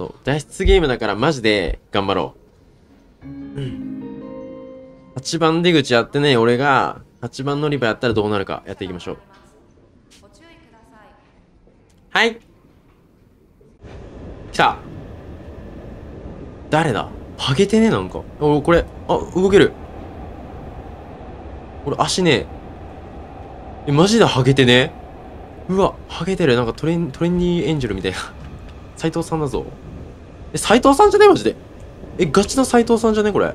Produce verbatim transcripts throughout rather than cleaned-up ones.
そう脱出ゲームだからマジで頑張ろう。うん、はちばん出口やってね、俺がはちばん乗り場やったらどうなるかやっていきましょう。はい、来た。誰だ、ハゲてね、なんか。お、これ、あ、動ける。これ足ね、え、マジでハゲてね。うわ、ハゲてる。なんかトレン、トレンディーエンジェルみたいな。斎藤さんだぞ。え、斎藤さんじゃねマジで。え、ガチの斎藤さんじゃねこれ。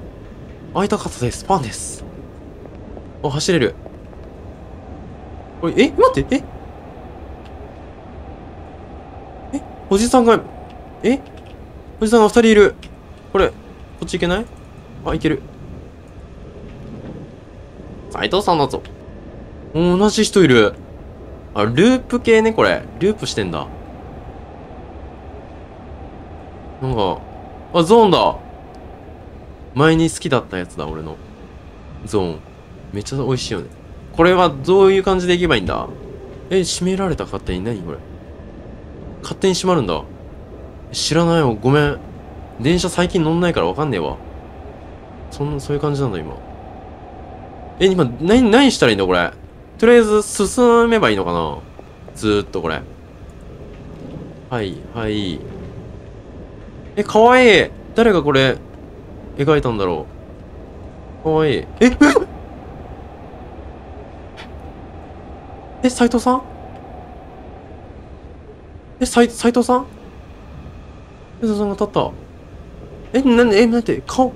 開いた傘でスパンです。あ、走れる。これ、え、待って、ええ、おじさんが、え、おじさんがふたりいる。これ、こっち行けない？あ、行ける。斎藤さんだぞ。お、同じ人いる。あ、ループ系ね、これ。ループしてんだ。なんか、あ、ゾーンだ。前に好きだったやつだ、俺の。ゾーン。めっちゃ美味しいよね。これはどういう感じでいけばいいんだ？え、閉められた勝手に。何これ。勝手に閉まるんだ。知らないよ。ごめん。電車最近乗んないからわかんねえわ。そんな、そういう感じなんだ、今。え、今、何、何したらいいんだ、これ。とりあえず、進めばいいのかな？ずーっと、これ。はい、はい。え、かわいい。誰がこれ、描いたんだろう。かわいい。え、ええ、斎藤さん？え、斎、斎藤さん？斎藤さんが立った。え、なんで、え、なんで、顔、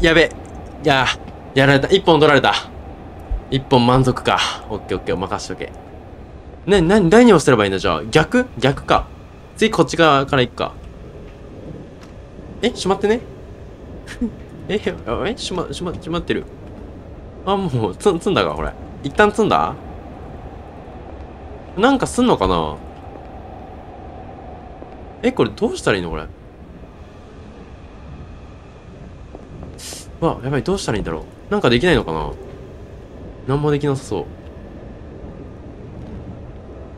やべ。いや、やられた。一本取られた。一本満足か。オッケーオッケー。任しとけ。な、な、何をすればいいんだ、じゃあ。逆？逆か。次、こっち側から行くか。え、閉まってね。え、え、閉ま、閉ま、閉まってる。あ、もう、つ、積んだか、これ。一旦積んだ？なんかすんのかな？え、これどうしたらいいの、これ。わ、やばい、どうしたらいいんだろう。なんかできないのかな。なんもできなさそ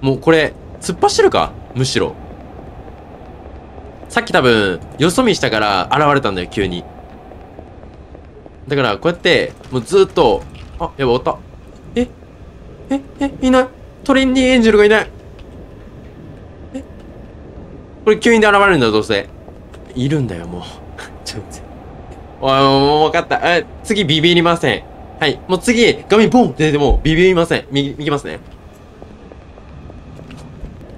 う。もうこれ突っ走るか。むしろさっき多分よそ見したから現れたんだよ、急に。だからこうやってもうずーっと、あ、やばい、終わった。えええ、いない。トレンディエンジェルがいない。え、これ急にで現れるんだ、どうせ。いるんだよ、もう。ちょっと待って。もう分かった。え、次ビビりません。はい。もう次、画面ボンって出てもビビりません。右、右ますね。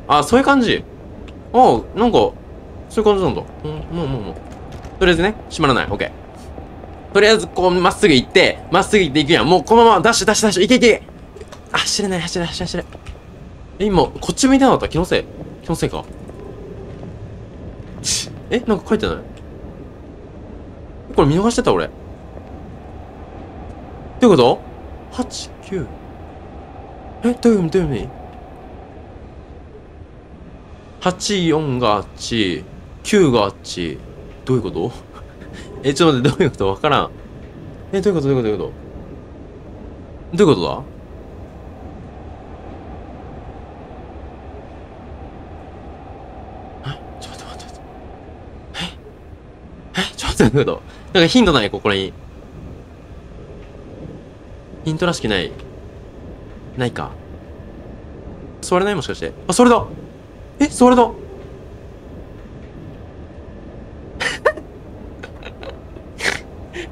あ、そういう感じ。ああ、なんか、そういう感じなんだ。うん、もうもうもう。とりあえずね、閉まらない。オッケー。とりあえず、こう、まっすぐ行って、まっすぐ行っていくやん。もうこのまま、ダッシュダッシュダッシュ、いけいけ。あ、走れない、走れない、走れない。え、今、こっち向いてなかった？気のせい。気のせいか。え、なんか書いてない？これ見逃してた、俺。どういうこと？ はち、きゅう。え、どういう意味、どういう意味？ はち、よん があっち、きゅうがあっち。どういうこと？え、ちょっと待って、どういうこと？わからん。え、どういうことどういうことどういうことどういうことだ？え、ちょっと待って、え、え、ちょっと待って、どういうこと？なんかヒントない、ここに。ヒントらしきない。ないか。座れない、もしかして。あ、それだ。え、それだ。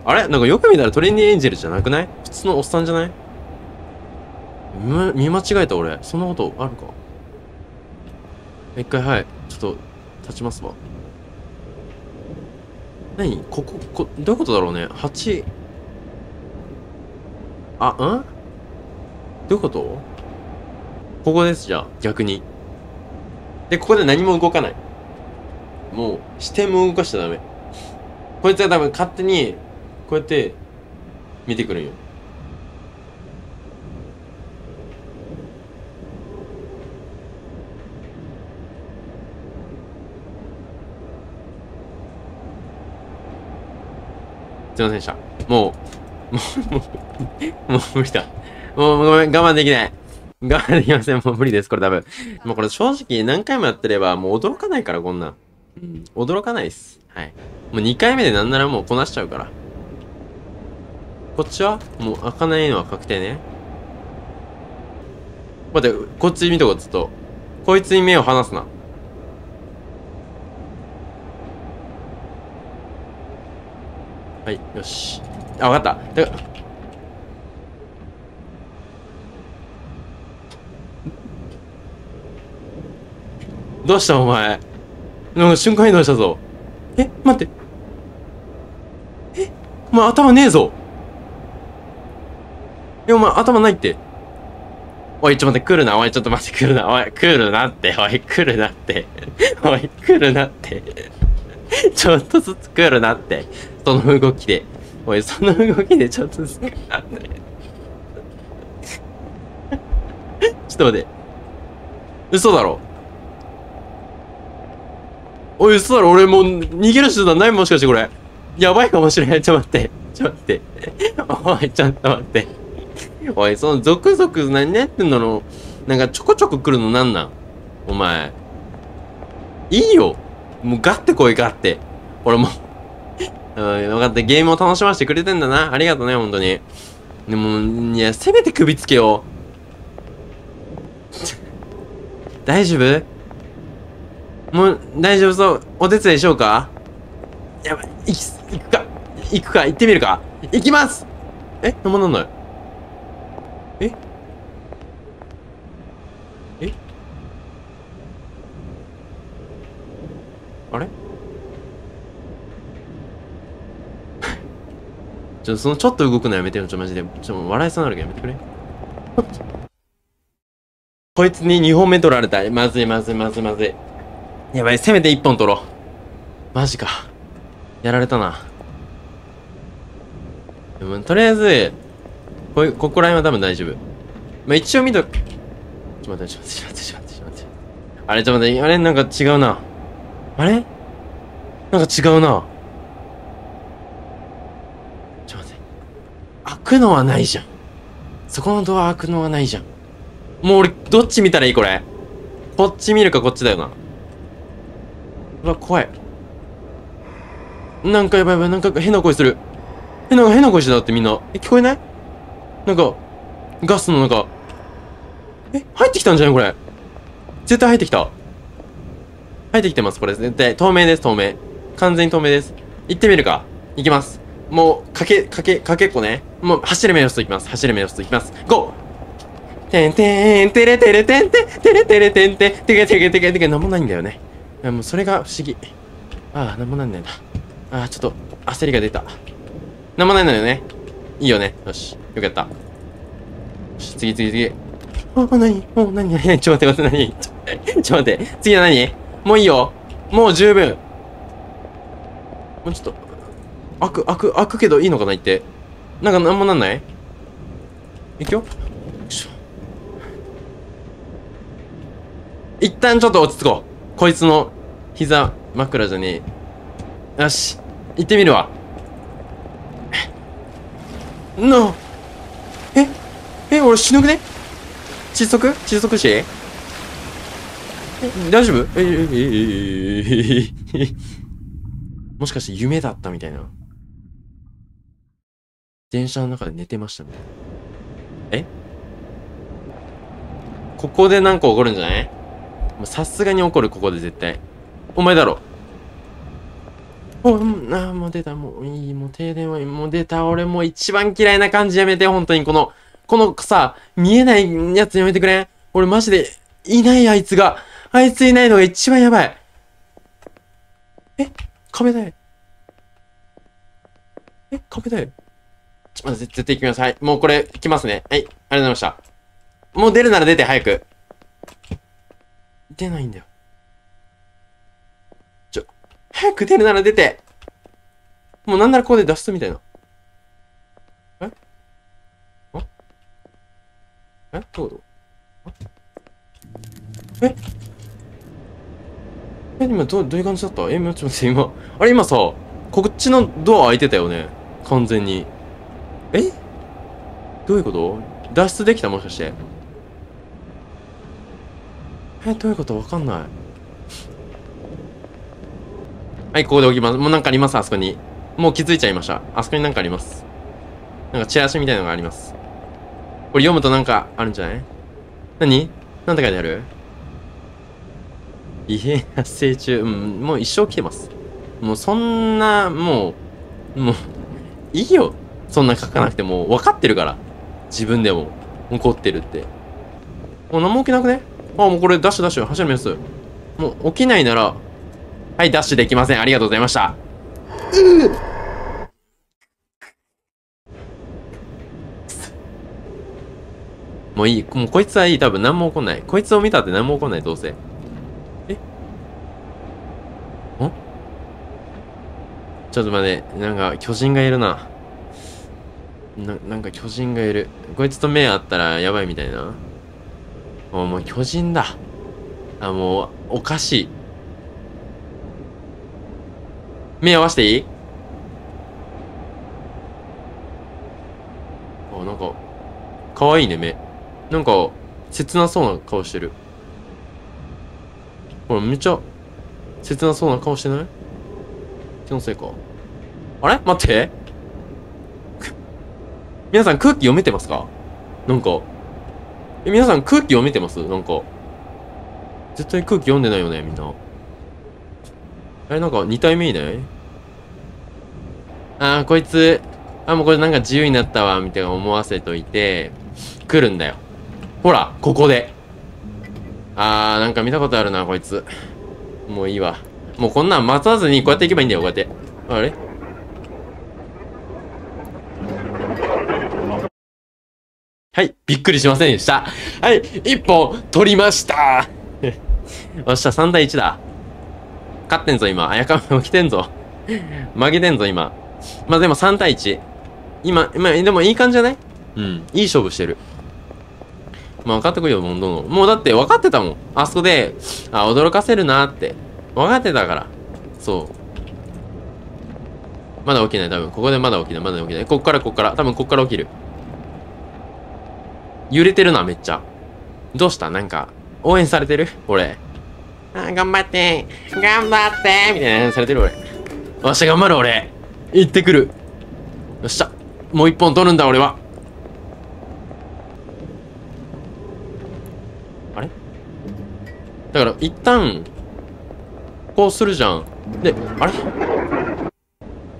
あれ、なんかよく見たらトレンディエンジェルじゃなくない？普通のおっさんじゃない？見間違えた、俺。そんなことあるか。一回、はい。ちょっと、立ちますわ。何ここ、こ、どういうことだろうね。はち。あ、ん？どういうこと？ここです、じゃあ。逆に。で、ここで何も動かない。もう、視点も動かしちゃダメ。こいつが多分勝手に、こうやって、見てくるんよ。すいませんでした。もう、もう、もう、もう無理だ。もうごめん、我慢できない。我慢できません。もう無理です、これ多分。もうこれ正直何回もやってれば、もう驚かないから、こんなん。うん、驚かないっす。はい。もうにかいめでなんならもうこなしちゃうから。こっちはもう開かないのは確定ね。待って、こっち見とこ、ずっと。こいつに目を離すな。はい、よし。あ、わかった。だからどうしたお前。なんか瞬間移動したぞ。え、待って。え、お前頭ねえぞ。え、お前頭ないって。おい、ちょっと待って、来るな、おい、ちょっと待って、来るな、おい、来るなって、おい、来るなって。おい、来るなって。ちょっとずつ来るなって。その動きで。おい、その動きでちょっとずつ来るなって。ちょっと待って。嘘だろ。おい、嘘だろ、俺もう逃げる手段ないもしかしてこれ。やばいかもしれない。ちょっと待って。ちょっと待って。おい、ちょっと待って。おい、そのゾクゾク何やってんだろう。なんかちょこちょこ来るのなんなんお前。いいよ。もうガッて来い、ガッて。俺もう。うん、分かった。ゲームを楽しませてくれてんだな。ありがとね、ほんとに。でも、いや、せめて首つけよう。大丈夫もう、大丈夫そう。お手伝いしようかやばい。行き、行くか。行くか。行ってみるか。行きます。え、何もなんない。ええあれちょ、その、ちょっと動くのやめてよ。ちょ、マジで。ちょ、もう笑いそうになるけどやめてくれ。こいつににほんめ取られた。まずい、まずい、まずい、まずい。やばい、せめていっぽん取ろう。マジか。やられたな。でも、とりあえず、こういう、ここら辺は多分大丈夫。まあ、一応見と、ちょっと待って、ちょっと待って、ちょっと待って、ちょっと待って。あれ、ちょっと待って、あれ、なんか違うな。あれなんか違うな。ちょっと待って。開くのはないじゃん。そこのドア開くのはないじゃん。もう俺、どっち見たらいいこれ。こっち見るかこっちだよな。うわ、怖い。なんかやばいやばい、なんか変な声する。変な、変な声してたってみんな。え、聞こえない？なんか、ガスのなんか、え、入ってきたんじゃないこれ。絶対入ってきた。入ってきてます、これ。絶対。透明です、透明。完全に透明です。行ってみるか。行きます。もう、かけ、かけ、かけっこね。もう、走れ目を押すと行きます。走れ目を押すと行きます。ゴー！てんてん、てれてれてんてん、てれてれてんてん、てけてけてけてけ、なんもないんだよね。いやもうそれが不思議。ああ、なんもなんないな。ああ、ちょっと焦りが出た。なんもないのよね。いいよね。よし。よかった。よし、次、次、次。ああ、なにもう、なになにちょっと待って、待って、なにちょっと待って。次は何もういいよ。もう十分。もうちょっと、開く、開く、開くけどいいのかな言って。なんかなんもなんない行くよ。よいしょ。一旦ちょっと落ち着こう。こいつの膝枕じゃねえ。よし、行ってみるわ。なあ。ええ、俺死ぬくね窒息窒息死え、大丈夫ええええええもしかして夢だったみたいな。電車の中で寝てましたみたいな。えここでなんか起こるんじゃないさすがに怒る、ここで絶対。お前だろ。お、なあ、もう出た、もういい、もう停電は、もう出た、俺もう一番嫌いな感じやめて、本当にこの、このさ、見えないやつやめてくれ。俺マジで、いない、あいつが。あいついないのが一番やばい。え壁だよ。え壁だよ。ちょ、まず絶対行きます。はい、もうこれ、来ますね。はい、ありがとうございました。もう出るなら出て、早く。出ないんだよ。ちょ、早く出るなら出て。もうなんならここで脱出みたいな。えあえどうどうええ今ど、どういう感じだったえ、ちょっと待って、今。あれ今さ、こっちのドア開いてたよね。完全に。えどういうこと脱出できた、もしかして。え、どういうこと？わかんない。はい、ここで置きます。もうなんかあります、あそこに。もう気づいちゃいました。あそこになんかあります。なんかチラシみたいなのがあります。これ読むとなんかあるんじゃない？何？なんて書いてある？異変発生中。うん、もう一生来てます。もうそんな、もう、もう、いいよ。そんな書かなくてもう分かってるから。自分でも怒ってるって。もう何も起きなくね？あ、もうこれダッシュダッシュ。走る目安。もう起きないなら、はい、ダッシュできません。ありがとうございました。うぅ！もういい。もうこいつはいい。多分何も起こんない。こいつを見たって何も起こんない、どうせ。え？ん？ちょっと待って。なんか巨人がいるな。な、なんか巨人がいる。こいつと目あったらやばいみたいな。もう、もう巨人だ。あ、もう、おかしい。目合わせていい？あ、なんか、かわいいね、目。なんか、切なそうな顔してる。ほら、めっちゃ、切なそうな顔してない？気のせいか。あれ？待って。皆さん空気読めてますか？なんか。え、皆さん空気読めてます？なんか。絶対空気読んでないよね、みんな。あれ、なんかに体目いない？あー、こいつ、あ、もうこれなんか自由になったわ、みたいな思わせといて、来るんだよ。ほら、ここで。あー、なんか見たことあるな、こいつ。もういいわ。もうこんなん待たずに、こうやって行けばいいんだよ、こうやって。あれ？はい、びっくりしませんでした。はい、一本取りました。おっしゃ、さん対いちだ。勝ってんぞ、今。あやかめ起きてんぞ。負けてんぞ、今。まあ、でもさん対いち。今、まあ、でもいい感じじゃない？うん、いい勝負してる。まあ、分かってこいよ、どんどん。もうだって分かってたもん。あそこで、あ、驚かせるなーって。分かってたから。そう。まだ起きない、多分。ここでまだ起きない、まだ起きない。こっから、こっから。多分、こっから起きる。揺れてるな、めっちゃ。どうした？なんか、応援されてる？俺。あ、頑張ってー頑張ってーみたいな、されてる俺。よっしゃ、頑張る俺。行ってくる。よっしゃ。もう一本取るんだ、俺は。あれ？だから、一旦、こうするじゃん。で、あれ？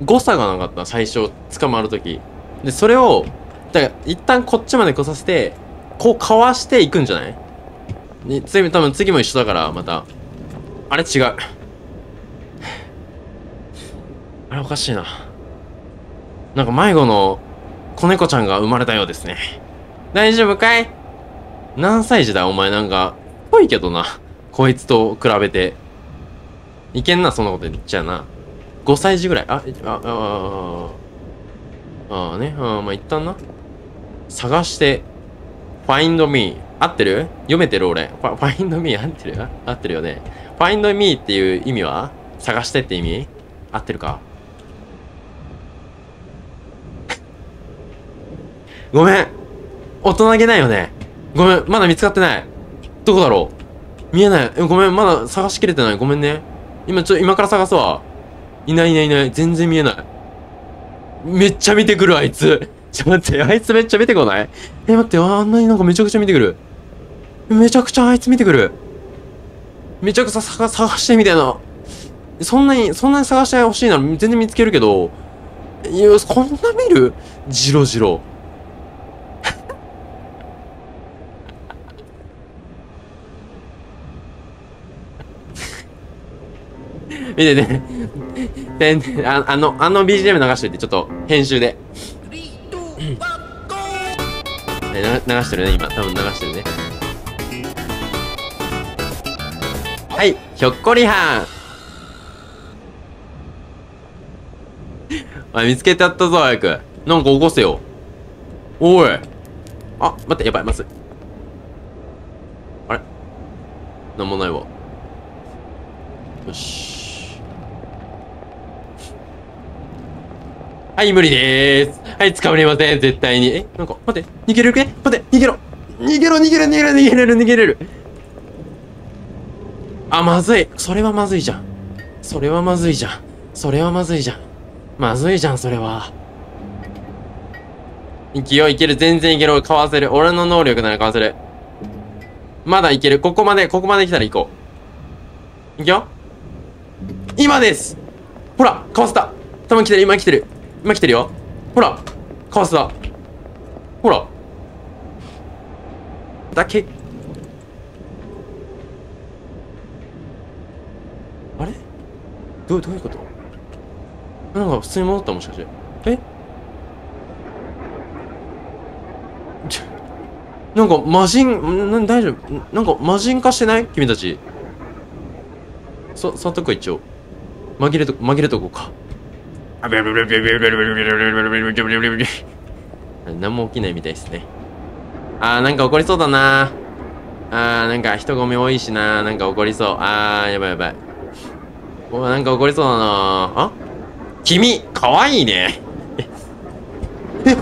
誤差がなかった、最初、捕まるとき。で、それを、だから一旦こっちまで来させて、こうかわしていくんじゃない？ね、次、多分次も一緒だから、また。あれ違う。あれおかしいな。なんか迷子の子猫ちゃんが生まれたようですね。大丈夫かい？何歳児だお前なんか、ぽいけどな。こいつと比べて。いけんな、そんなこと言っちゃうな。ごさい児ぐらい。あ、あ、あ、あ、あ、ああね。ああ、まあ、一旦な。探して、find me。合ってる？読めてる俺。find me 合ってる？合ってるよね。find me っていう意味は？探してって意味？合ってるか？ごめん。大人げないよね。ごめん。まだ見つかってない。どこだろう？見えない。ごめん。まだ探しきれてない。ごめんね。今ちょ、今から探すわ。いないいないいない。全然見えない。めっちゃ見てくる、あいつ。ちょ、待って、あいつめっちゃ見てこない？え、待って、あんなになんかめちゃくちゃ見てくる。めちゃくちゃあいつ見てくる。めちゃくちゃ探してみたいな。そんなに、そんなに探してほしいなら全然見つけるけど、いや、こんな見る？ジロジロ。見てね。あ、あの、あの ビージーエム 流しといて、ちょっと編集で。流してるね、今。多分流してるね。はい、ひょっこりはん。あ、見つけてやったぞ、早く。なんか起こせよ。おい。あ、待って、やばい、まずい。あれ？なんもないわ。よし。はい、無理でーす。はい、捕まりません、絶対に。え、なんか、待って、逃げれるけ？待って、逃げろ！逃げろ、逃げろ、逃げろ、逃げれる、逃げれる。あ、まずい。それはまずいじゃん。それはまずいじゃん。それはまずいじゃん。まずいじゃん、それは。いけよ、いける、全然いける。かわせる。俺の能力ならかわせる。まだいける。ここまで、ここまで来たら行こう。いくよ。今です。ほら、かわせた。多分来てる、今来てる。今来てるよ。ほら、かわせた。ほら。だけ。あれ？どう、どういうこと？なんか普通に戻ったもしかして。え？なんか魔人、な、大丈夫？なんか魔人化してない？君たち。そ、触っとくか一応。紛れと、紛れとこうか。何も起きないみたいですね。あー、なんか怒りそうだなー。あー、なんか人混み多いしなー。なんか怒りそう。あー、やばいやばい。おー、なんか怒りそうだなー。あ？君、かわいいね。え、え、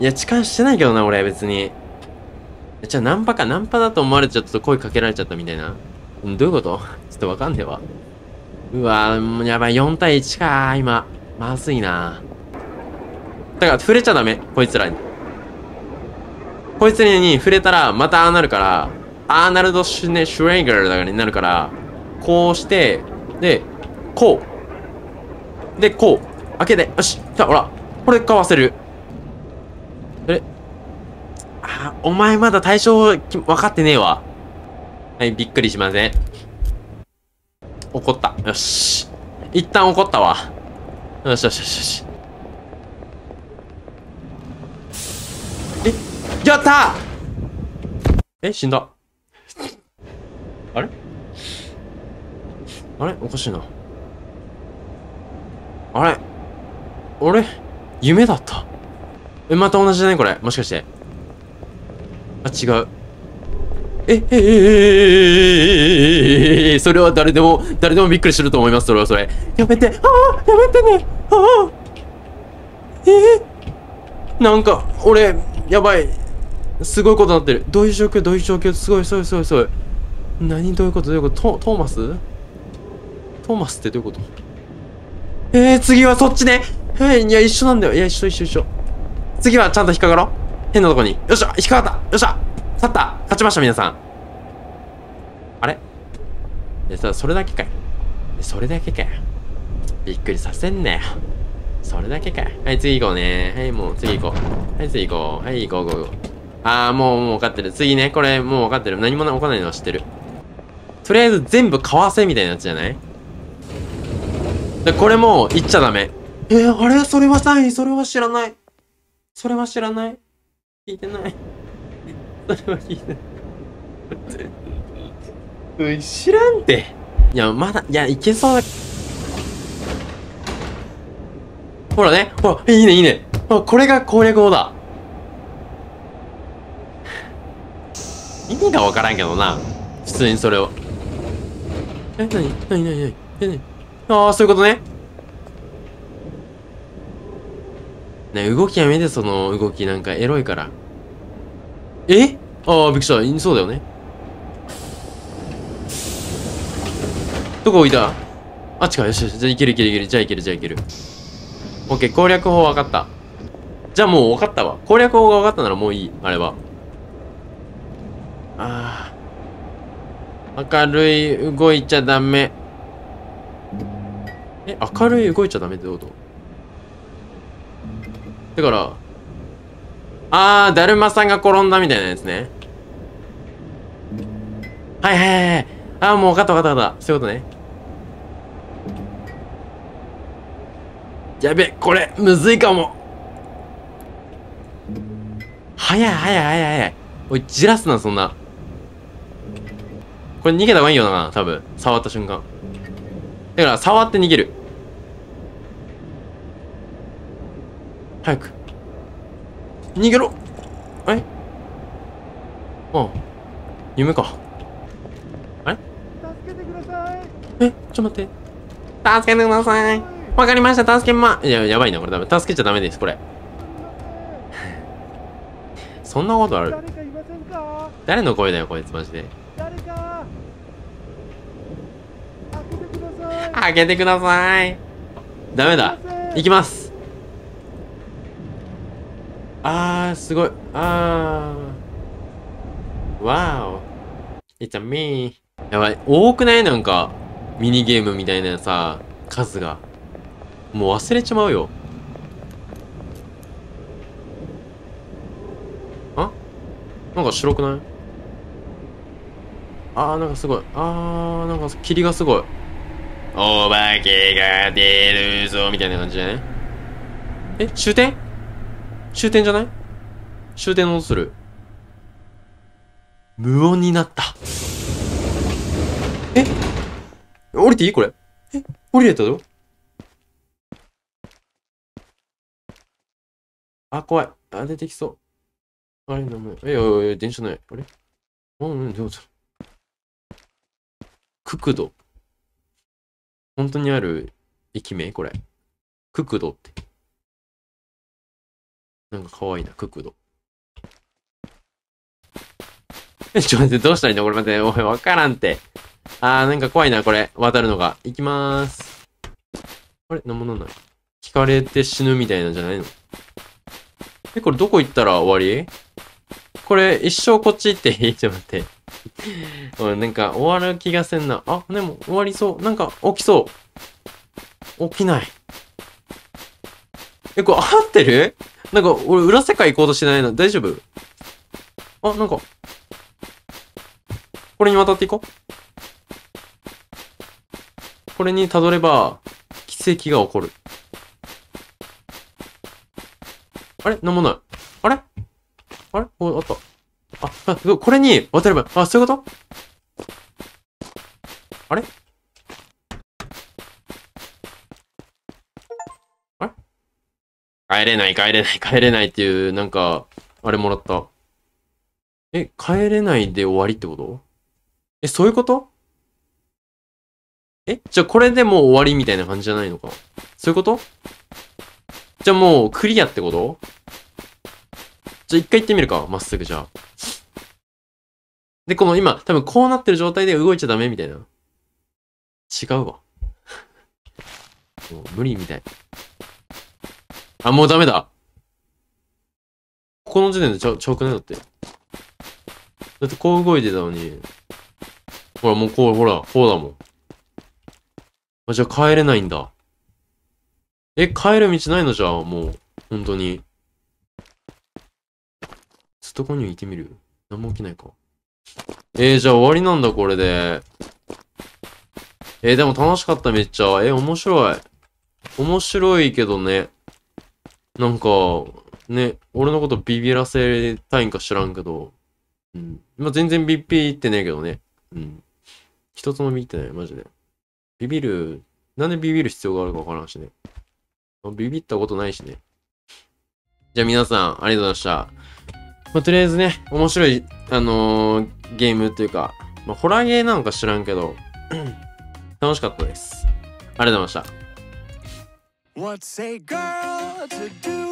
いや、痴漢してないけどな、俺、別に。じゃあ、ナンパか。ナンパだと思われちゃったと声かけられちゃったみたいな。どういうこと？ちょっとわかんねえわ。うわぁ、もうやばい。よんたいいちかー、今。まずいなー。だから、触れちゃダメ。こいつらに。こいつらに触れたら、またああなるから、アーナルド・シュネ・シュレーガーだからになるから、こうして、で、こう。で、こう。開けて、よし。じゃあ、ほら。これ、かわせる。あ、お前まだ対象分かってねえわ。はい、びっくりしません。怒った。よし。一旦怒ったわ。よしよしよしよし。え、やったー！え、死んだ。あれ？あれ？おかしいな。あれ？俺、夢だった。え、また同じじゃない？これ。もしかして。あ、違う。え、え、え、え、え、え、え、それは誰でも、誰でもびっくりすると思います。それはそれ。やめて。ああ、やめてね。ああ。えー、なんか、俺、やばい。すごいことになってる。どういう状況？どういう状況？すごい、すごい、すごい、すごい。何？どういうこと？どういうこと？ト、トーマス？トーマスってどういうこと？えー、次はそっちね。えー、いや、一緒なんだよ。いや、一緒、一緒、一緒。次はちゃんと引っかかろう。変なとこに。よっしゃ、引っかかった。よっしゃ、勝った。勝ちました、皆さん。あれ？え、さ、それだけかい。それだけかい。びっくりさせんなよ。それだけかい。はい、次行こうね。はい、もう次行こう。はい、次行こう。はい、行こう、行こう。あー、もう、もう分かってる。次ね、これ、もう分かってる。何も起こないのは知ってる。とりあえず全部かわせみたいなやつじゃない？で、これもう、行っちゃダメ。えー、あれ？それはさ、それは知らない。それは知らない。聞いてない。それは聞いてない。うん、知らんて。いや、まだ、いや、いけそうだ。ほらね。ほら、いいね、いいね。あ、これが攻略法だ。意味がわからんけどな。普通にそれを。え、なになになになにえ、なにああ、そういうことね。ね、動きやめて、その動きなんかエロいから。え？ああ、びっくりした。そうだよね。どこ置いた？あっちか。よしよし。じゃあいけるいけるいける。じゃあいけるじゃあいける。オッケー、攻略法分かった。じゃあもう分かったわ。攻略法が分かったならもういい。あれは。ああ。明るい動いちゃダメ。え、明るい動いちゃダメってこと？だから、あー、だるまさんが転んだみたいなやつね。はいはいはいはい。あー、もう分かった分かった分かった。そういうことね。やべ、これ、むずいかも。早い早い早い早い。おい、じらすな、そんな。これ逃げた方がいいよな、多分。触った瞬間。だから、触って逃げる。早く。逃げろ！あれ？ああ。夢か。あれ？助けてください！え、ちょっと待って。助けてください。わかりました、助けま、いや、やばいな、これダメ。助けちゃダメです、これ。そんなことある？誰の声だよ、こいつ、マジで。開けてください。ダメだ。行きます。あー、すごい。あー。わーお。It's a me。やばい。多くない？なんか、ミニゲームみたいなさ、数が。もう忘れちまうよ。あ？なんか白くない？あー、なんかすごい。あー、なんか霧がすごい。お化けが出るぞみたいな感じじゃない？え、終点？終点じゃない？終点の音する。無音になった。え？降りていい？これ。え？降りれたぞ。あ、怖い。あ、出てきそう。あれ、なんもない。いやいやいや、電車ない。あれ？うん、どうぞ。ククド。本当にある駅名これ。ククドって。なんか可愛いな、ククド。え、ちょっと待って、どうしたらいいのこれ、待って、おい、わからんって。あー、なんか怖いな、これ、渡るのが。行きまーす。あれ、なんもなんない。聞かれて死ぬみたいなんじゃないの？え、これどこ行ったら終わり？これ、一生こっち行っていい？ちょっと待って。おい、なんか終わる気がせんな。あ、でも終わりそう。なんか起きそう。起きない。え、これ合ってる？なんか俺裏世界行こうとしてないの。大丈夫？あ、なんか。これに渡っていこう。これにたどれば、奇跡が起こる。あれ？なんもない。あれ？あれ？お、あった。あ、あ、これに渡れば、あ、そういうこと？あれ？あれ？帰れない、帰れない、帰れないっていう、なんか、あれもらった。え、帰れないで終わりってこと？え、そういうこと？え、じゃあこれでもう終わりみたいな感じじゃないのか？そういうこと？じゃあもうクリアってこと？じゃあ一回行ってみるか。まっすぐじゃあ。で、この今、多分こうなってる状態で動いちゃダメみたいな。違うわ。もう無理みたい。あ、もうダメだ。ここの時点でちゃ、ちゃうくない？だって。だってこう動いてたのに。ほら、もうこう、ほら、こうだもん。あ、じゃあ帰れないんだ。え、帰る道ないのじゃあ、もう。本当に。ちょっとここに行ってみる？何も起きないか。えー、じゃあ終わりなんだ、これで。えー、でも楽しかった、めっちゃ。えー、面白い。面白いけどね。なんか、ね、俺のことビビらせたいんか知らんけど。うん。まあ、全然ビビってねえけどね。うん。一つもビビってない、マジで。ビビる、なんでビビる必要があるかわからんしね。ビビったことないしね。じゃあ皆さん、ありがとうございました。まあ、とりあえずね、面白い、あのー、ゲームというか、まあ、ホラーゲーなのか知らんけど、楽しかったです。ありがとうございました。